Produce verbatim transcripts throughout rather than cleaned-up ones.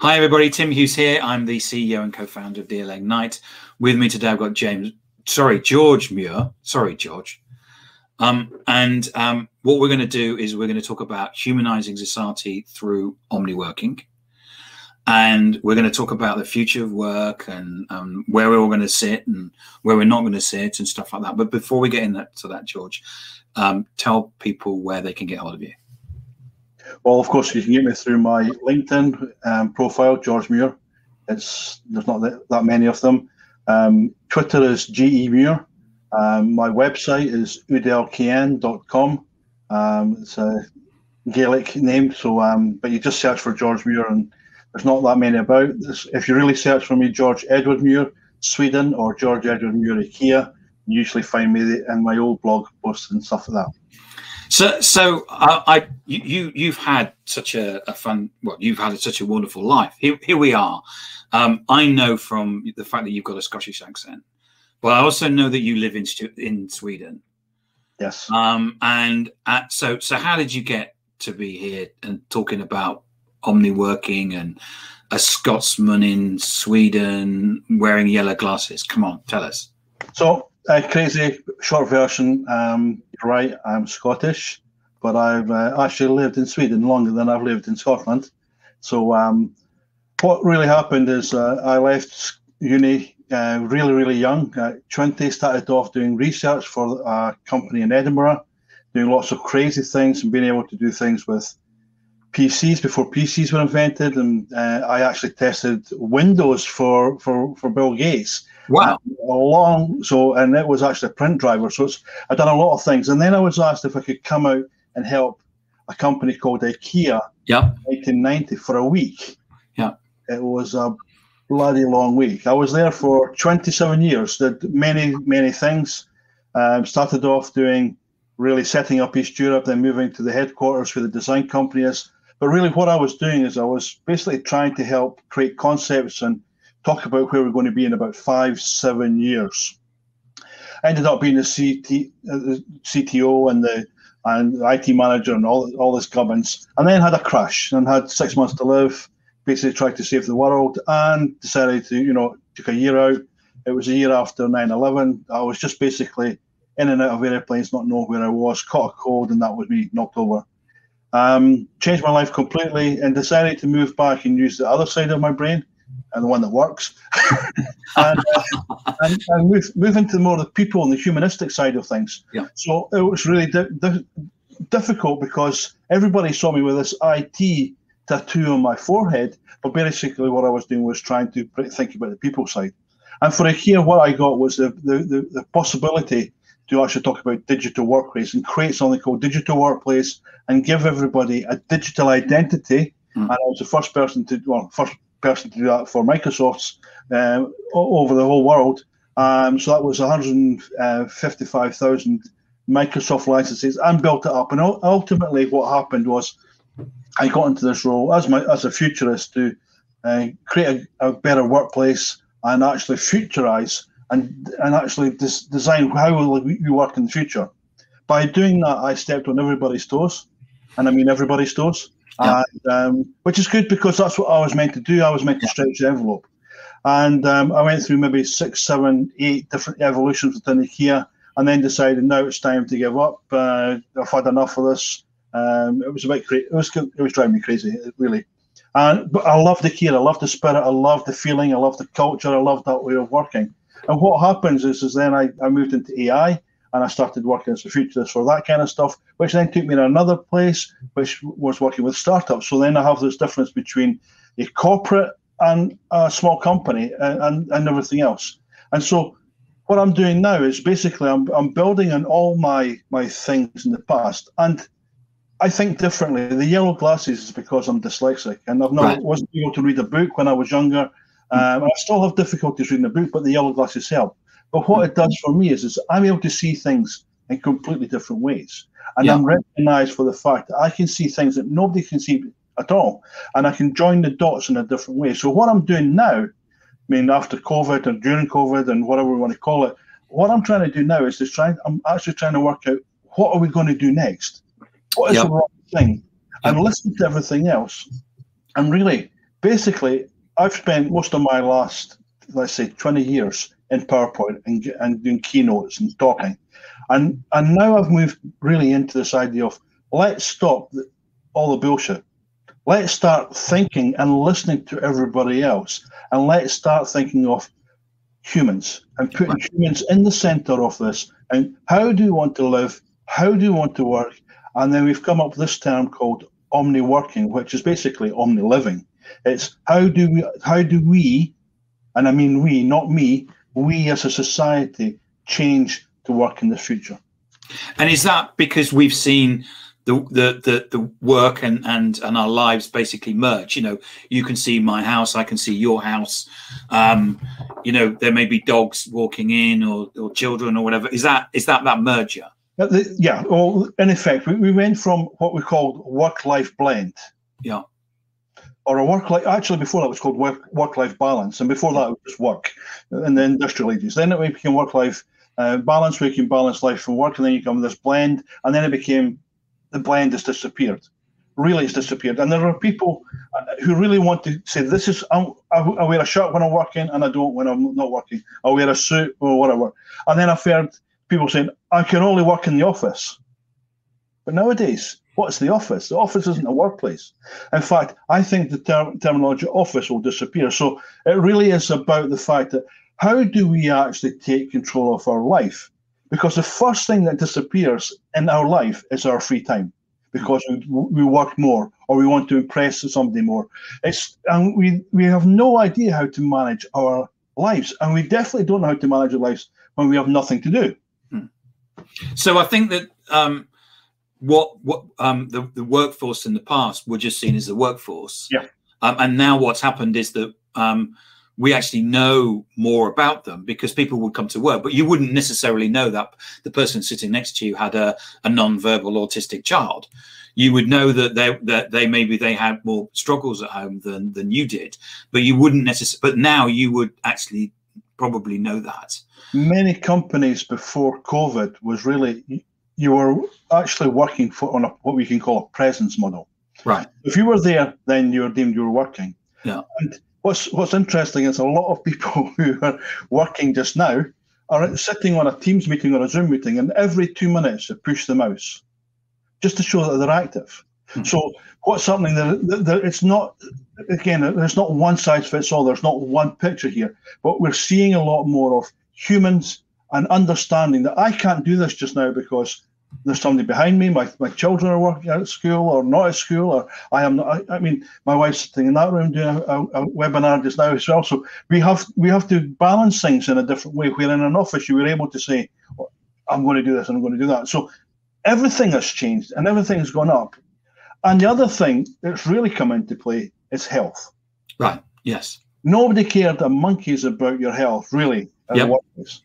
Hi, everybody. Tim Hughes here. I'm the C E O and co-founder of D L A Ignite. With me today, I've got James, sorry, George Muir. Sorry, George. Um, and um, what we're going to do is we're going to talk about humanizing society through OmniWorking. And we're going to talk about the future of work and um, where we're all going to sit and where we're not going to sit and stuff like that. But before we get into that, George, um, tell people where they can get hold of you. Well, of course, you can get me through my LinkedIn um, profile, George Muir. It's, there's not that, that many of them. Um, Twitter is G E Muir. Um, my website is udalkn dot com. Um, it's a Gaelic name, so um, but you just search for George Muir, and there's not that many about. If you really search for me, George Edward Muir, Sweden, or George Edward Muir, IKEA, you usually find me in my old blog posts and stuff like that. So, so I, I, you, you've had such a, a fun, well, you've had such a wonderful life. Here, here we are. Um, I know from the fact that you've got a Scottish accent, but I also know that you live in in Sweden. Yes. Um, and at, so, so how did you get to be here and talking about OmniWorking and a Scotsman in Sweden wearing yellow glasses? Come on, tell us. So. A crazy short version, um, you're right, I'm Scottish, but I've uh, actually lived in Sweden longer than I've lived in Scotland. So um, what really happened is uh, I left uni uh, really, really young, at twenty, started off doing research for a company in Edinburgh, doing lots of crazy things and being able to do things with P Cs before P Cs were invented. And uh, I actually tested Windows for, for, for Bill Gates. Wow. Along, so, and it was actually a print driver. So it's, I'd done a lot of things. And then I was asked if I could come out and help a company called IKEA yeah. in nineteen ninety for a week. Yeah. It was a bloody long week. I was there for twenty-seven years, did many, many things. Um, started off doing really setting up East Europe, then moving to the headquarters where the design company is. But really what I was doing is I was basically trying to help create concepts and talk about where we're going to be in about five, seven years. I ended up being the C T O and the and the I T manager and all, all this gubbins, and then had a crash and had six months to live, basically tried to save the world and decided to, you know, took a year out. It was a year after nine eleven. I was just basically in and out of airplanes, not knowing where I was, caught a cold, and that was me knocked over. Um, changed my life completely and decided to move back and use the other side of my brain, and the one that works, and, uh, and, and move, move into more the people and the humanistic side of things. Yeah. So it was really di di difficult because everybody saw me with this I T tattoo on my forehead, but basically what I was doing was trying to think about the people side. And for IKEA, what I got was the, the, the, the possibility to actually talk about digital workplace and create something called digital workplace and give everybody a digital identity. Mm. And I was the first person to, well, first person to do that for Microsoft's uh, over the whole world. Um, so that was one hundred fifty-five thousand Microsoft licenses and built it up. And ultimately what happened was I got into this role as, my, as a futurist to uh, create a, a better workplace and actually futurize and, and actually dis design how will we work in the future. By doing that, I stepped on everybody's toes, and I mean everybody's toes. Yeah. And, um, which is good because that's what I was meant to do. I was meant to yeah. stretch the envelope. And um, I went through maybe six, seven, eight different evolutions within IKEA and then decided now it's time to give up. Uh, I've had enough of this. Um, it was a bit crazy. It was, it was driving me crazy, really. And, but I loved IKEA. I loved the spirit. I loved the feeling. I loved the culture. I loved that way of working. And what happens is, is then I, I moved into A I. And I started working as a futurist for that kind of stuff, which then took me to another place, which was working with startups. So then I have this difference between a corporate and a small company and, and, and everything else. And so what I'm doing now is basically I'm, I'm building on all my, my things in the past. And I think differently. The yellow glasses is because I'm dyslexic. And I've not, right. wasn't able to read a book when I was younger. Um, I still have difficulties reading a book, but the yellow glasses help. But what it does for me is, is I'm able to see things in completely different ways. And yeah. I'm recognized for the fact that I can see things that nobody can see at all. And I can join the dots in a different way. So what I'm doing now, I mean, after COVID or during COVID and whatever we want to call it, what I'm trying to do now is to try, I'm actually trying to work out, what are we going to do next? What is yeah. the right thing? And yeah. listen to everything else. And really basically, I've spent most of my last, let's say, twenty years in PowerPoint and, and doing keynotes and talking. And and now I've moved really into this idea of let's stop the, all the bullshit. Let's start thinking and listening to everybody else. And let's start thinking of humans and putting humans in the center of this. And how do you want to live? How do you want to work? And then we've come up with this term called OmniWorking, which is basically omni-living. It's how do we, how do we, and I mean we, not me, we as a society change to work in the future. And is that because we've seen the the the, the work and, and and our lives basically merge? You know, you can see my house, I can see your house. Um, you know, there may be dogs walking in or, or children or whatever. Is that is that that merger? Yeah. Well, in effect, we, we went from what we called work-life blend. Yeah. Or a work-life, actually before that was called work, work-life balance. And before that it was just work in the industrial ages. Then it became work-life uh, balance, where you can balance life from work, and then you come this blend. And then it became, the blend has disappeared. Really, it's disappeared. And there are people who really want to say, this is, I'm, I, I wear a shirt when I'm working and I don't when I'm not working. I wear a suit or whatever. And then I've heard people saying, I can only work in the office. But nowadays, what's the office? The office isn't a workplace. In fact, I think the ter terminology office will disappear. So it really is about the fact that how do we actually take control of our life? Because the first thing that disappears in our life is our free time, because we, we work more or we want to impress somebody more. It's, and we, we have no idea how to manage our lives. And we definitely don't know how to manage our lives when we have nothing to do. So I think that um, what what um, the, the workforce in the past were just seen as the workforce, yeah. Um, and now what's happened is that um, we actually know more about them, because people would come to work, but you wouldn't necessarily know that the person sitting next to you had a, a non-verbal autistic child. You would know that they that they maybe they had more struggles at home than than you did, but you wouldn't necessarily. But now you would actually probably know that. Many companies before COVID was really, you were actually working for on a, what we can call a presence model. Right. If you were there, then you were deemed you were working. Yeah. And what's what's interesting is a lot of people who are working just now are sitting on a Teams meeting or a Zoom meeting, and every two minutes they push the mouse just to show that they're active. Mm-hmm. So what's happening there, there, it's not, again, there's not one size fits all. There's not one picture here, but we're seeing a lot more of humans and understanding that I can't do this just now because there's somebody behind me. My, my children are working at school or not at school, or I am not, I, I mean, my wife's sitting in that room doing a, a, a webinar just now as well. So we have, we have to balance things in a different way, where in an office you were able to say, well, I'm going to do this and I'm going to do that. So everything has changed and everything's gone up. And the other thing that's really come into play is health. Right. Yes. Nobody cared a monkey's about your health, really, at yep. the workplace.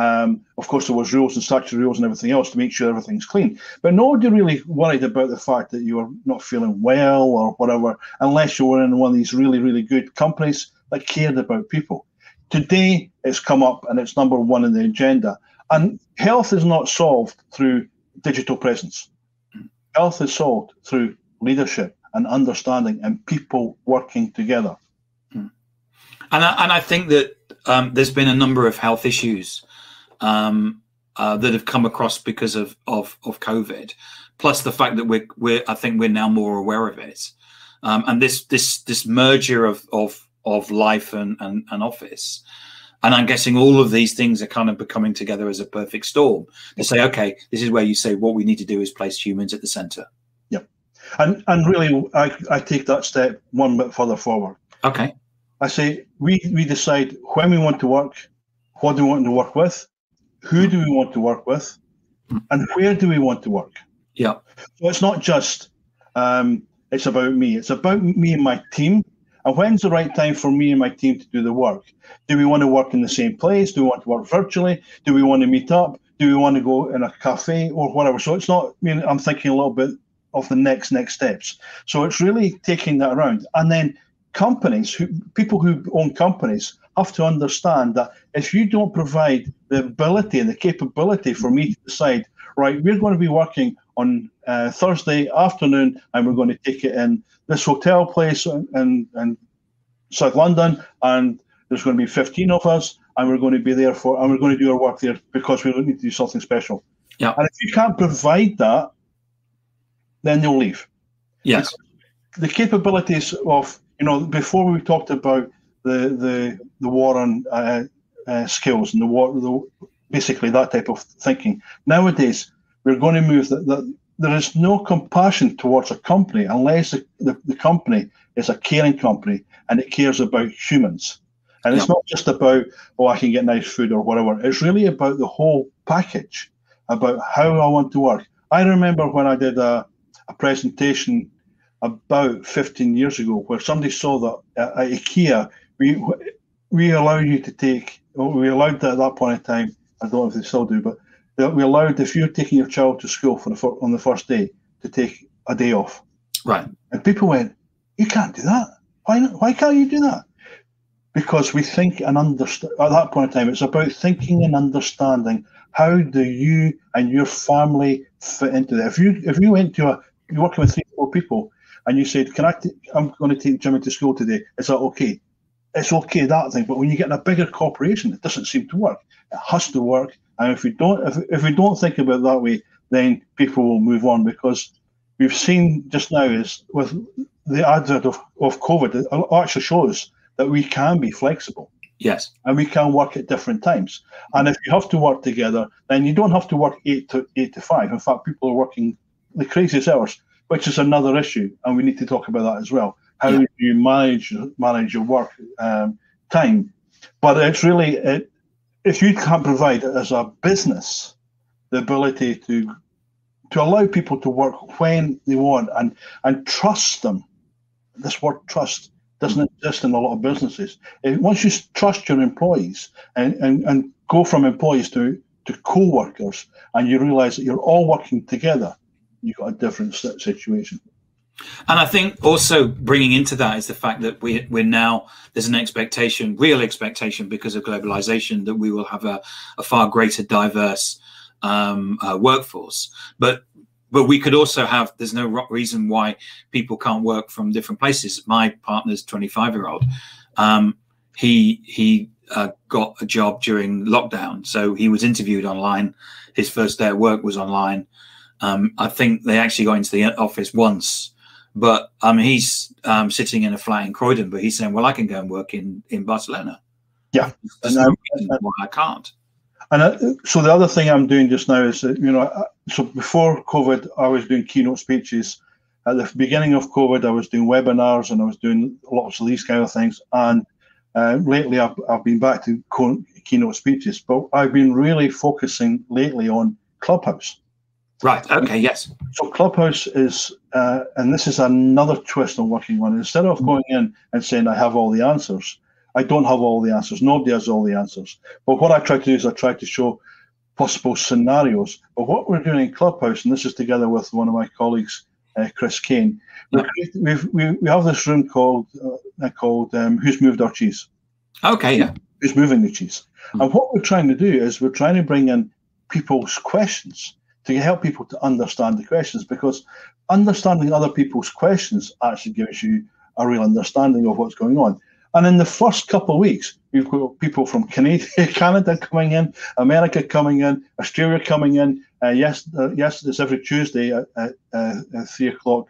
Um, of course, there was rules and statutory rules and everything else to make sure everything's clean. But nobody really worried about the fact that you were not feeling well or whatever, unless you were in one of these really, really good companies that cared about people. Today, it's come up and it's number one in the agenda. And health is not solved through digital presence. Health is solved through leadership and understanding and people working together. And I, and I think that um, there's been a number of health issues um, uh, that have come across because of, of, of COVID, plus the fact that we're, we're, I think we're now more aware of it. Um, and this, this, this merger of, of, of life and, and, and office. And I'm guessing all of these things are kind of becoming together as a perfect storm to say, okay, this is where you say what we need to do is place humans at the center. Yeah. And and really, I, I take that step one bit further forward. Okay. I say, we, we decide when we want to work, what do we want to work with, who do we want to work with, and where do we want to work? Yeah. So it's not just, um, it's about me. It's about me and my team. And when's the right time for me and my team to do the work? Do we want to work in the same place? Do we want to work virtually? Do we want to meet up? Do we want to go in a cafe or whatever? So it's not, I mean, I'm thinking a little bit of the next, next steps. So it's really taking that around. And then companies, who, people who own companies have to understand that if you don't provide the ability and the capability for me to decide, right, we're going to be working on uh, Thursday afternoon and we're going to take it in this hotel place and, and, and South London, and there's going to be fifteen of us, and we're going to be there for, and we're going to do our work there because we need to do something special. Yeah. And if you can't provide that, then they'll leave. Yes. The capabilities of, you know, before we talked about the the the war on uh, uh, skills and the war, the, basically that type of thinking. Nowadays, we're going to move that. The, there is no compassion towards a company unless the, the, the company is a caring company and it cares about humans. And yeah. It's not just about, oh, I can get nice food or whatever. It's really about the whole package, about how I want to work. I remember when I did a, a presentation about fifteen years ago where somebody saw that at IKEA, we we allowed you to take, we allowed that at that point in time, I don't know if they still do, but we allowed, if you're taking your child to school for the, on the first day, to take a day off. Right. And people went, you can't do that. Why not? Why can't you do that? Because we think and understand, at that point in time, it's about thinking and understanding how do you and your family fit into that. If you if you went to a, you're working with three or four people, and you said, "Can I? T- I'm going to take Jimmy to school today." Is that okay? It's okay, that thing. But when you get in a bigger corporation, it doesn't seem to work. It has to work. And if we don't, if, if we don't think about it that way, then people will move on, because we've seen just now is with the advent of, of COVID, it actually shows that we can be flexible. Yes. And we can work at different times. And if you have to work together, then you don't have to work eight to eight to five. In fact, people are working the craziest hours, which is another issue, and we need to talk about that as well. How yeah. do you manage manage your work um, time? But it's really, it, if you can't provide as a business the ability to to allow people to work when they want and and trust them, this word trust doesn't exist in a lot of businesses. If, once you trust your employees and, and, and go from employees to, to co-workers, and you realize that you're all working together, you've got a different situation. And I think also bringing into that is the fact that we, we're now, there's an expectation, real expectation because of globalization, that we will have a, a far greater diverse um, uh, workforce. But but we could also have, there's no reason why people can't work from different places. My partner's twenty-five-year-old, um, he, he uh, got a job during lockdown. So he was interviewed online. His first day at work was online. Um, I think they actually got into the office once. But um, he's um, sitting in a flat in Croydon, but he's saying, well, I can go and work in, in Barcelona. Yeah. And, no reason why I can't. And I, so the other thing I'm doing just now is, that, you know, I, so before COVID, I was doing keynote speeches. At the beginning of COVID, I was doing webinars and I was doing lots of these kind of things. And uh, lately, I've, I've been back to co- keynote speeches, but I've been really focusing lately on Clubhouse. Right. Okay. Yes. So Clubhouse is, uh, and this is another twist I'm working on. Instead of going in and saying I have all the answers, I don't have all the answers. Nobody has all the answers. But what I try to do is I try to show possible scenarios. But what we're doing in Clubhouse, and this is together with one of my colleagues, uh, Chris Kane, yeah. we've, we we have this room called uh, called um, Who's Moved Our Cheese? Okay. Yeah. Who's moving the cheese? Mm. And what we're trying to do is we're trying to bring in people's questions, to help people to understand the questions, because understanding other people's questions actually gives you a real understanding of what's going on. And in the first couple of weeks, we've got people from Canada, Canada coming in, America coming in, Australia coming in. Uh, yes, uh, yes, it's every Tuesday at, at, uh, at three o'clock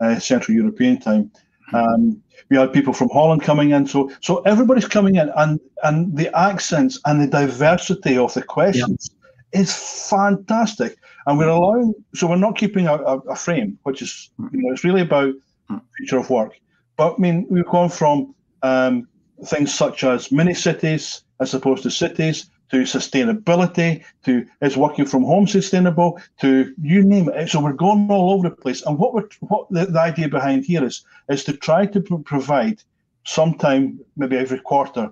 uh, Central European time. Um, we had people from Holland coming in, so so everybody's coming in, and and the accents and the diversity of the questions. Yeah. It's fantastic, and we're allowing. So we're not keeping a, a, a frame, which is, you know, it's really about the future of work. But I mean, we've gone from um, things such as mini cities as opposed to cities, to sustainability, to is working from home sustainable, to you name it. So we're going all over the place. And what we're what the, the idea behind here is is to try to pr- provide sometime, maybe every quarter,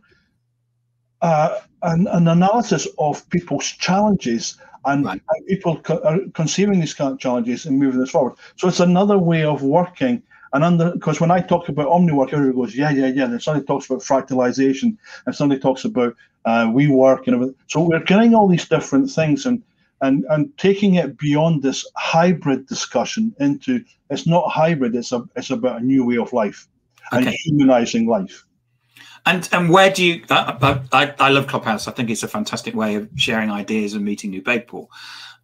Uh, an, an analysis of people's challenges and right. how people co- are conceiving these kind of challenges and moving this forward. So it's another way of working. And under, because when I talk about OmniWork, everybody goes, yeah, yeah, yeah. And somebody talks about fractalization, and somebody talks about uh, WeWork and everything. So we're getting all these different things and, and, and taking it beyond this hybrid discussion into, it's not hybrid, it's, a, it's about a new way of life okay. and humanizing life. And and where do you? Uh, I I love Clubhouse. I think it's a fantastic way of sharing ideas and meeting new people.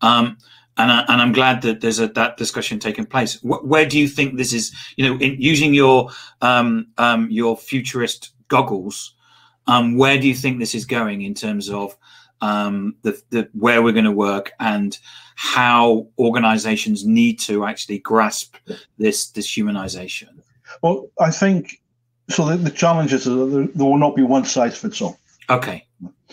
Um, and I, and I'm glad that there's a that discussion taking place. Wh where do you think this is? You know, in, using your um, um, your futurist goggles, um, where do you think this is going in terms of um, the the where we're going to work and how organisations need to actually grasp this this humanisation? Well, I think. So the, the challenge is that there, there will not be one size fits all. Okay.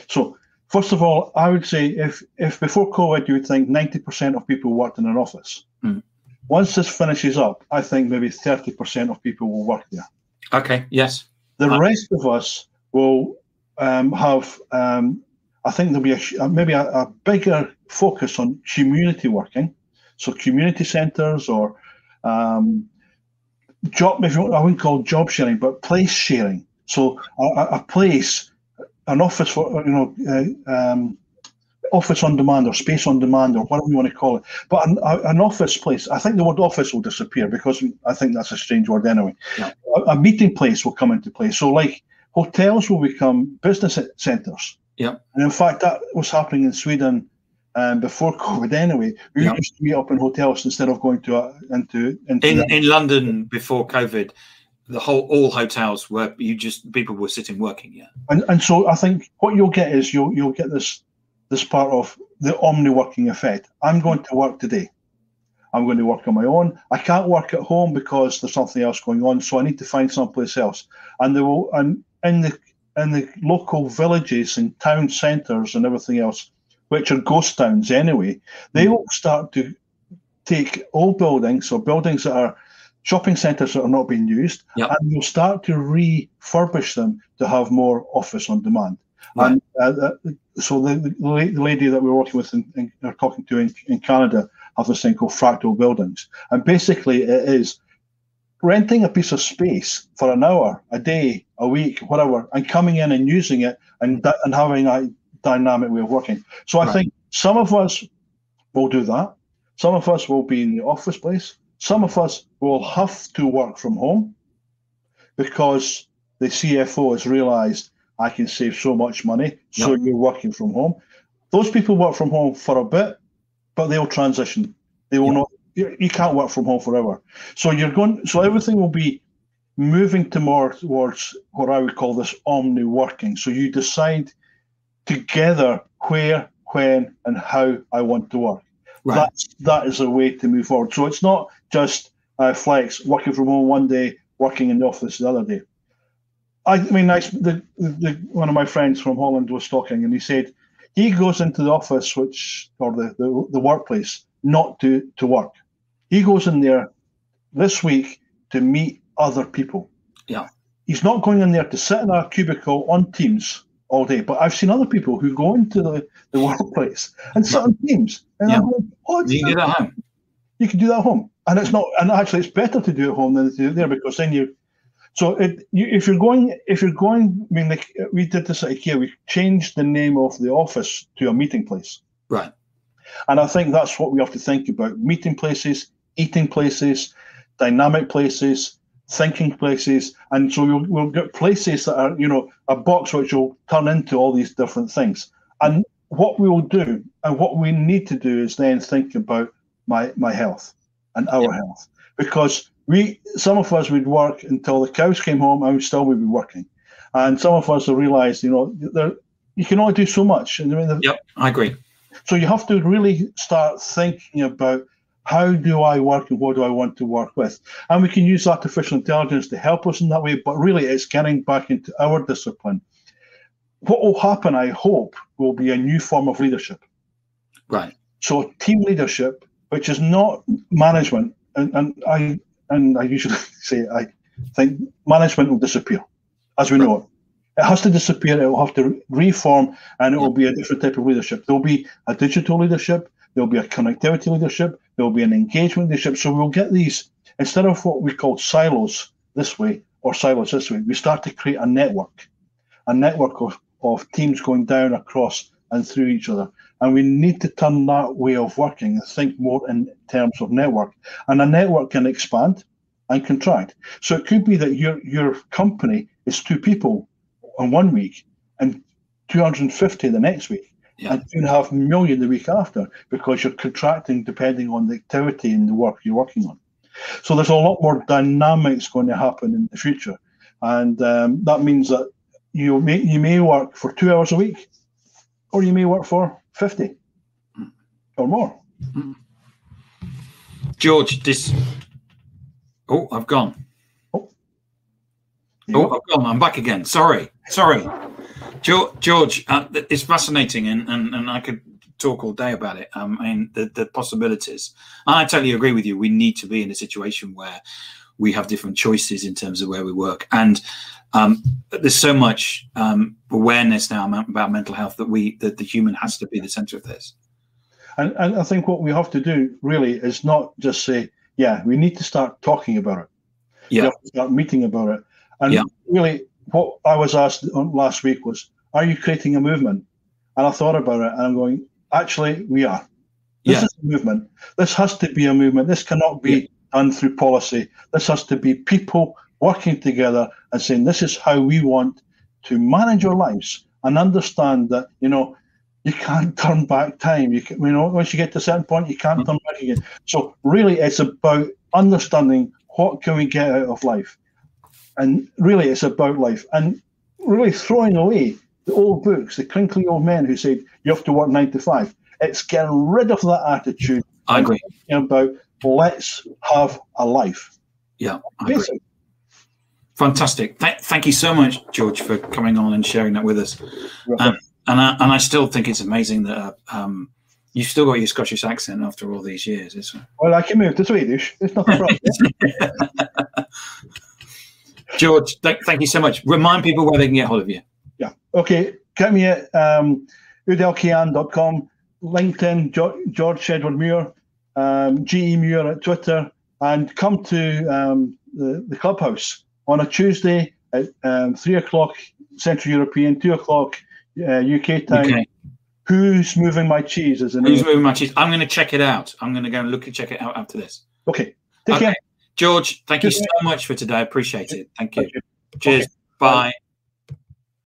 So first of all, I would say if if before COVID you would think ninety percent of people worked in an office. Mm. Once this finishes up, I think maybe thirty percent of people will work there. Okay. Yes. The okay. rest of us will um, have. Um, I think there'll be a, maybe a, a bigger focus on community working, so community centres or. Um, Job, if you want, I wouldn't call it job sharing, but place sharing. So a, a place, an office for you know, uh, um, office on demand or space on demand or whatever you want to call it. But an, a, an office place, I think the word office will disappear because I think that's a strange word anyway. Yeah. A, a meeting place will come into play. So like hotels will become business centres. Yeah. And in fact, that was happening in Sweden. Um, before COVID, anyway, we yep. used to meet up in hotels instead of going to uh, into, into in, in London before COVID. The whole all hotels were you just people were sitting working, yeah. And and so I think what you'll get is you'll you'll get this this part of the omni-working effect. I'm going to work today. I'm going to work on my own. I can't work at home because there's something else going on, so I need to find someplace else. And there will and in the in the local villages and town centres and everything else, which are ghost towns anyway, they will start to take old buildings or buildings that are shopping centres that are not being used, yep. and they'll start to refurbish them to have more office on demand. Right. And uh, so the, the lady that we're working with and are talking to in, in Canada have this thing called fractal buildings. And basically it is renting a piece of space for an hour, a day, a week, whatever, and coming in and using it and, and having a dynamic way of working. So I right. think some of us will do that. Some of us will be in the office place. Some of us will have to work from home because the C F O has realized I can save so much money. So yep. you're working from home. Those people work from home for a bit, but they'll transition. They will yep. not, you, you can't work from home forever. So you're going, so everything will be moving to more towards what I would call this omni-working. So you decide together where, when, and how I want to work. Right. That's, that is a way to move forward. So it's not just uh, flex, working from home one day, working in the office the other day. I, I mean, I, the, the, one of my friends from Holland was talking, and he said he goes into the office, which or the, the, the workplace, not to, to work. He goes in there this week to meet other people. Yeah, he's not going in there to sit in our cubicle on Teams all day, but I've seen other people who go into the, the workplace and sit on Teams, and yeah. I'm like, oh, you can do that at home. You can do that at home, and it's not. And actually, it's better to do at home than to do it there because then you. So it, you, if you're going, if you're going, I mean, like, we did this at IKEA. We changed the name of the office to a meeting place, right? And I think that's what we have to think about: meeting places, eating places, dynamic places, thinking places. And so we'll, we'll get places that are, you know, a box which will turn into all these different things. And what we will do and what we need to do is then think about my my health and our yeah. health, because we some of us would work until the cows came home and we still would be working, and some of us will realize, you know, you can only do so much. And I mean, yep, I agree. So you have to really start thinking about, how do I work and what do I want to work with? And we can use artificial intelligence to help us in that way, but really it's getting back into our discipline. What will happen, I hope, will be a new form of leadership. Right. So team leadership, which is not management, and, and I and I usually say I think management will disappear, as we right. know it. It has to disappear, it will have to reform, and it will be a different type of leadership. There will be a digital leadership, there'll be a connectivity leadership, there'll be an engagement leadership. So we'll get these, instead of what we call silos this way or silos this way, we start to create a network, a network of, of teams going down across and through each other. And we need to turn that way of working and think more in terms of network. And a network can expand and contract. So it could be that your, your company is two people, on one week and two hundred fifty the next week, yeah. and two and a half million the week after, because you're contracting depending on the activity and the work you're working on. So there's a lot more dynamics going to happen in the future. And um, that means that you may, you may work for two hours a week, or you may work for fifty or more. George, this... Oh, I've gone. Oh, oh I've gone. I'm back again. Sorry. Sorry. George, George uh, it's fascinating, and, and, and I could talk all day about it. Um, I mean, the, the possibilities. And I totally agree with you. We need to be in a situation where we have different choices in terms of where we work. And um, there's so much um, awareness now about mental health that we that the human has to be the center of this. And, and I think what we have to do really is not just say, yeah, we need to start talking about it. Yeah. We have to start meeting about it. And yeah. really what I was asked last week was, are you creating a movement? And I thought about it, and I'm going, actually, we are. This yeah. is a movement. This has to be a movement. This cannot be yeah. done through policy. This has to be people working together and saying, this is how we want to manage our lives, and understand that, you know, you can't turn back time. You, can, you know, once you get to a certain point, you can't turn back again. So really, it's about understanding what can we get out of life. And really, it's about life. And really throwing away the old books, the crinkly old men who said, you have to work nine to five. It's getting rid of that attitude. I agree. About let's have a life. Yeah, I agree. Fantastic. Th thank you so much, George, for coming on and sharing that with us. Um, And I, and I still think it's amazing that um, you've still got your Scottish accent after all these years. It's, well, I can move to Swedish. It's not a problem. George, th thank you so much. Remind people where they can get hold of you. Yeah. Okay. Get me at um, udalkn dot com, LinkedIn, jo George Edward Muir, um, G E Muir at Twitter, and come to um, the, the Clubhouse on a Tuesday at um, three o'clock Central European, two o'clock Uh, U K time. Okay. Who's moving my cheese? As Who's moving my cheese? I'm going to check it out. I'm going to go and look and check it out after this. Okay. Take okay. care, George. Thank Take you care. so much for today. Appreciate it. Thank you. Thank you. Cheers. Okay. Bye. Bye.